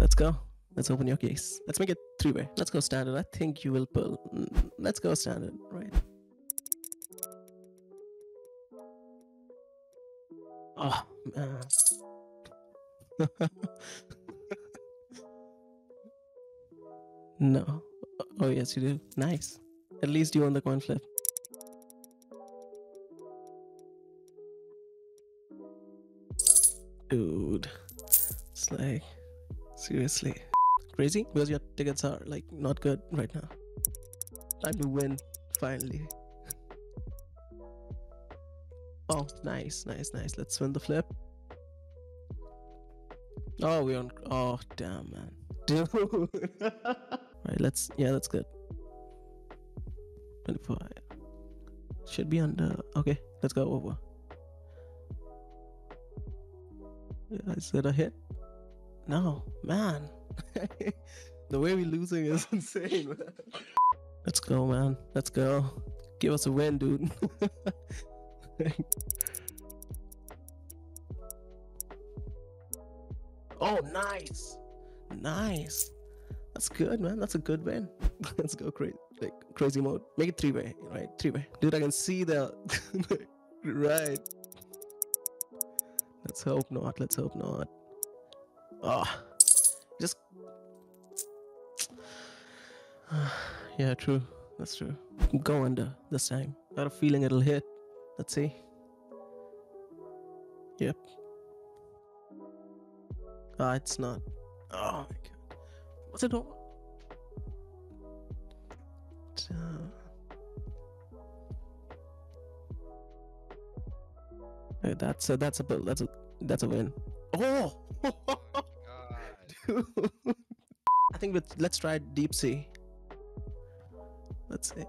Let's go. Let's open your case. Let's make it three-way. Let's go standard. I think you will pull. Let's go standard, right? Oh, man. No. Oh, yes, you do. Nice. At least you own the coin flip. Dude. It's like, seriously. Crazy? Because your tickets are like not good right now. Time to win, finally. Oh, nice, nice, nice. Let's win the flip. Oh, we on. Oh, damn, man. Dude. Alright, let's. Yeah, that's good. 25. Should be under. Okay, let's go over. Yeah, is that a hit? No, man. The way we're losing is insane, man. Let's go, man. Let's go. Give us a win, dude. Oh, nice, nice. That's good, man. That's a good win. Let's go crazy, like crazy mode. Make it three-way, right? Three-way, dude. I can see the right. Let's hope not. Let's hope not. Ah, oh, just yeah, true. That's true. Go under this time. Got a feeling it'll hit. Let's see. Yep. Ah, it's not. Oh my god. What's it all? Hey, that's a win. Oh, god. Dude. I think let's try deep sea. Let's see.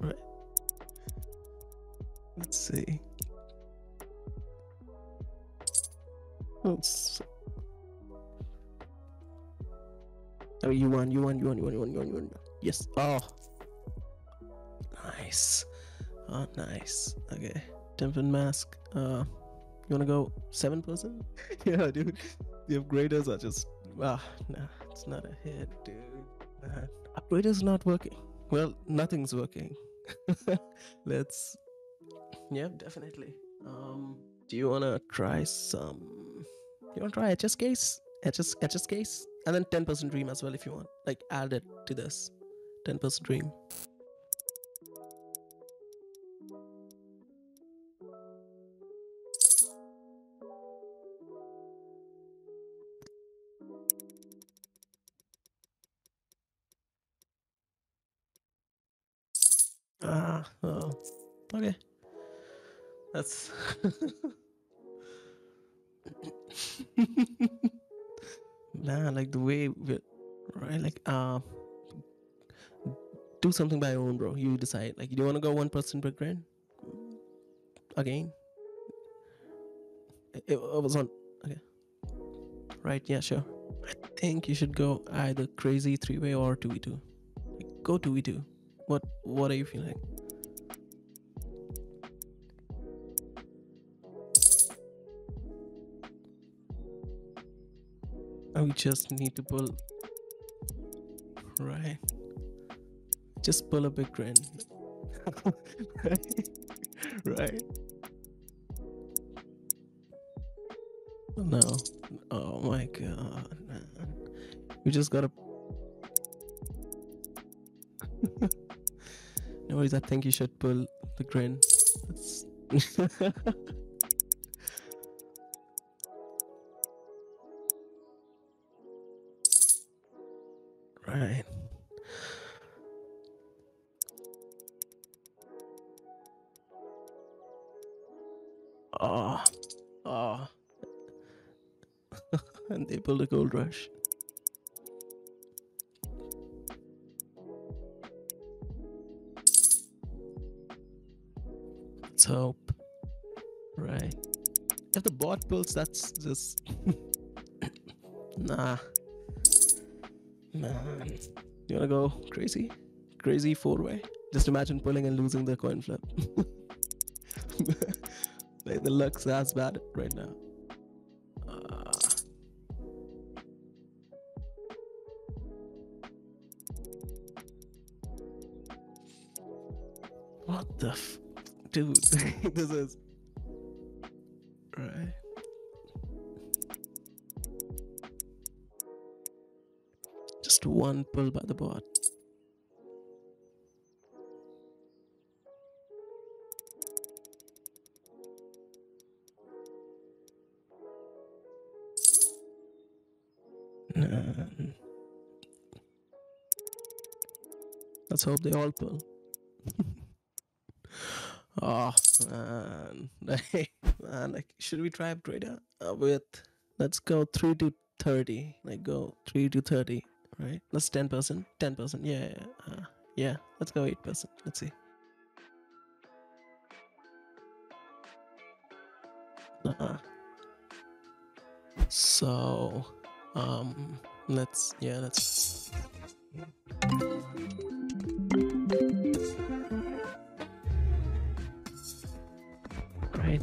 Right. Let's see. Oops. I mean, you won. Yes. Oh. Nice. Oh, nice. Okay. Temperance mask. You wanna go 7%? Yeah, dude. The upgraders are just. Ah, nah. It's not a hit, dude. Nah. Upgraders not working. Well, nothing's working. Let's. Yeah, definitely. Do you wanna try some? You wanna try HS case? HS case? And then 10% dream as well if you want. Like add it to this. 10% dream. Ah, oh. Okay. That's nah, like the way we're right, like do something by your own, bro. You decide. Like, do you want to go 1% per grand again? It was on. Okay, right? Yeah, sure. I think you should go either crazy three-way or 2v2. Like, go 2v2. What are you feeling? We just need to pull, right? Just pull a big grin. right? No. Oh my god, man. We just gotta. No worries, I think you should pull the grin. Right. Oh. And they pulled a gold rush. Let's hope. Right. If the bot pulls, that's just nah. Man, you wanna go crazy? Crazy four-way? Just imagine pulling and losing the coin flip. Like, the luck's as bad right now. What the f, dude? This is right. Just one pull by the bot. Let's hope they all pull. Oh man. Man, like, should we try trader with, let's go 3 to 30, like go 3 to 30, right? That's 10%, 10%. Yeah, let's go 8%. Let's see. So let's, yeah, let's. Right.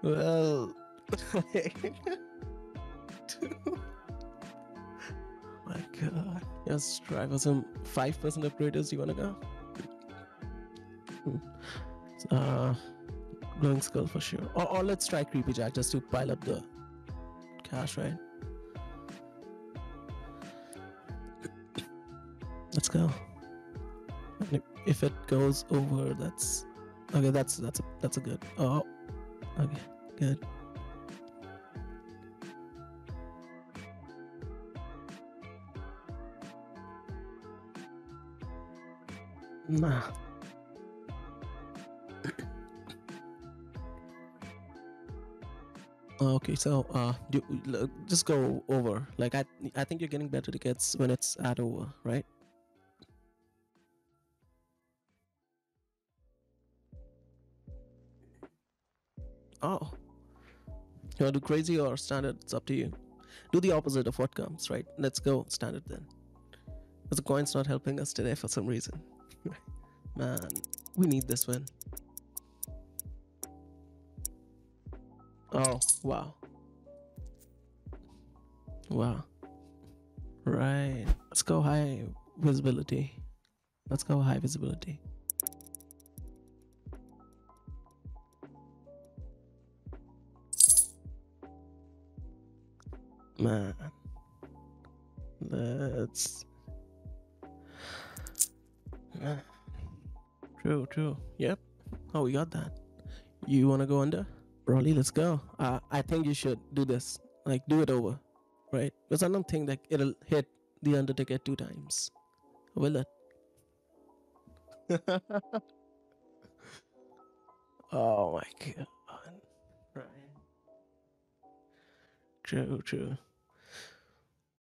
Well, my God, let's try for some 5% upgraders. You wanna go? Glowing skull for sure. Or let's try creepy jack just to pile up the cash, right? Let's go. If it goes over, that's okay. That's a good. Oh. Okay, good. Nah. Okay, so just go over. Like I think you're getting better tickets when it's at over, right? Oh, you want to do crazy or standard? It's up to you. Do the opposite of what comes, right? Let's go standard then, because the coin's not helping us today for some reason. Man, we need this win. Oh wow, wow, right. Let's go high visibility. Let's go high visibility. Man, that's true. Yep. Oh, we got that. You want to go under, Broly? Let's go. I think you should do this, like do it over, right? Because I don't think that it'll hit the under ticket 2 times, will it? Oh my God. Right. True.